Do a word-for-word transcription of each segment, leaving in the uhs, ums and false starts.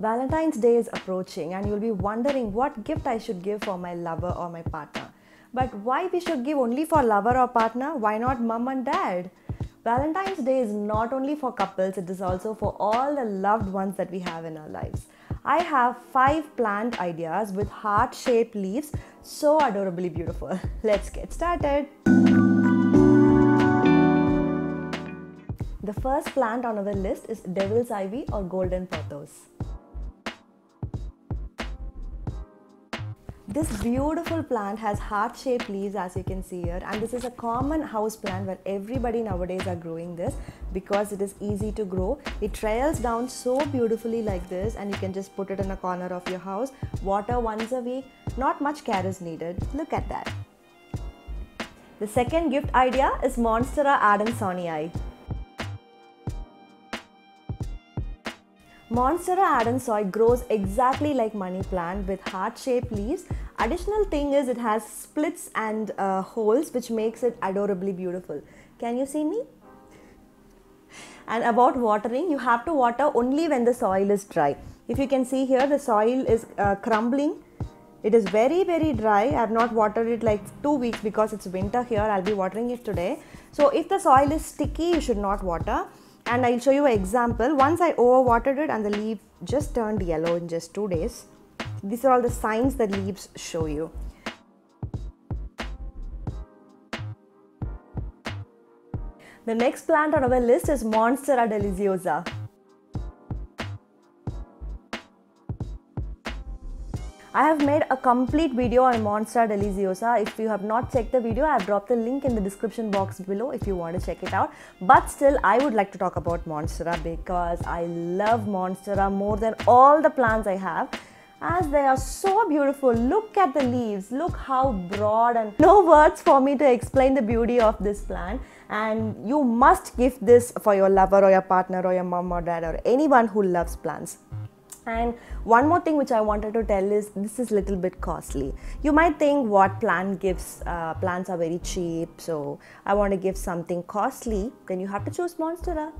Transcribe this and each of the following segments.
Valentine's Day is approaching and you'll be wondering what gift I should give for my lover or my partner. But why we should give only for lover or partner? Why not mom and dad? Valentine's Day is not only for couples, it is also for all the loved ones that we have in our lives. I have five plant ideas with heart-shaped leaves, so adorably beautiful. Let's get started. The first plant on our list is Devil's Ivy or Golden Pothos. This beautiful plant has heart-shaped leaves, as you can see here, and this is a common house plant where everybody nowadays are growing this because it is easy to grow. It trails down so beautifully like this, and you can just put it in a corner of your house. Water once a week, not much care is needed. Look at that. The second gift idea is Monstera Adansonii. Monstera Adansonii grows exactly like Moneyplant with heart-shaped leaves. Additional thing is it has splits and uh, holes, which makes it adorably beautiful. Can you see me? And about watering, you have to water only when the soil is dry. If you can see here, the soil is uh, crumbling. It is very very dry. I have not watered it like two weeks because it's winter here. I'll be watering it today. So if the soil is sticky, you should not water. And I'll show you an example. Once I overwatered it and the leaf just turned yellow in just two days. These are all the signs that leaves show you. The next plant on our list is Monstera deliciosa. I have made a complete video on Monstera deliciosa. If you have not checked the video, I have dropped the link in the description box below if you want to check it out. But still, I would like to talk about Monstera because I love Monstera more than all the plants I have, as they are so beautiful. Look at the leaves, look how broad, and no words for me to explain the beauty of this plant. And you must gift this for your lover or your partner or your mom or dad or anyone who loves plants. And one more thing which I wanted to tell is this is little bit costly. You might think what plant gifts, uh, plants are very cheap, so I want to give something costly, then you have to choose Monstera.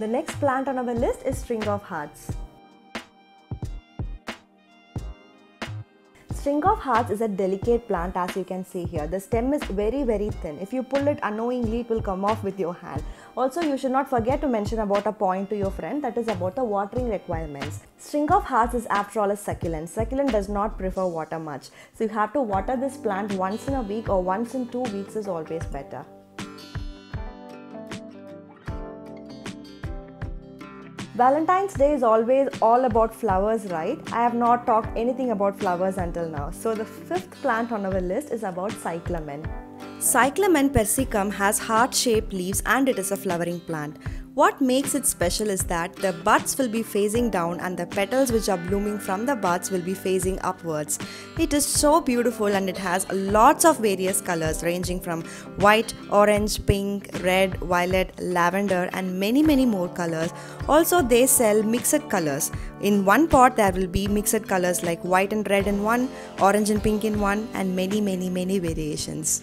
The next plant on our list is String of Hearts. String of Hearts is a delicate plant, as you can see here. The stem is very very thin. If you pull it unknowingly, it will come off with your hand. Also, you should not forget to mention about a point to your friend, that is about the watering requirements. String of Hearts is after all a succulent. Succulent does not prefer water much. So you have to water this plant once in a week or once in two weeks is always better. Valentine's Day is always all about flowers, right? I have not talked anything about flowers until now. So the fifth plant on our list is about Cyclamen. Cyclamen persicum has heart-shaped leaves and it is a flowering plant. What makes it special is that the buds will be facing down and the petals which are blooming from the buds will be facing upwards. It is so beautiful and it has lots of various colors ranging from white, orange, pink, red, violet, lavender and many many more colors. Also they sell mixed colors. In one pot there will be mixed colors like white and red in one, orange and pink in one and many many many variations.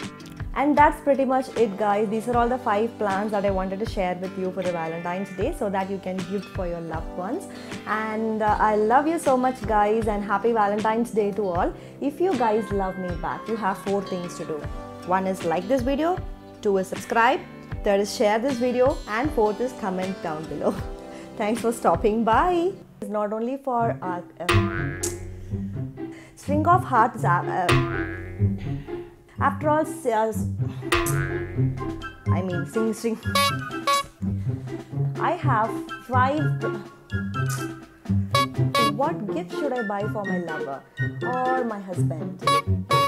And that's pretty much it, guys. These are all the five plants that I wanted to share with you for the Valentine's Day so that you can gift for your loved ones. And uh, I love you so much, guys, and happy Valentine's Day to all. If you guys love me back, you have four things to do. One is like this video, two is subscribe, third is share this video, and fourth is comment down below. Thanks for stopping by. It's not only for our uh, String of Hearts. Uh, uh, After all, I mean, sing, sing. I have five. What gift should I buy for my lover or my husband?